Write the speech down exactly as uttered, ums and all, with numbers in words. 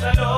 Hello.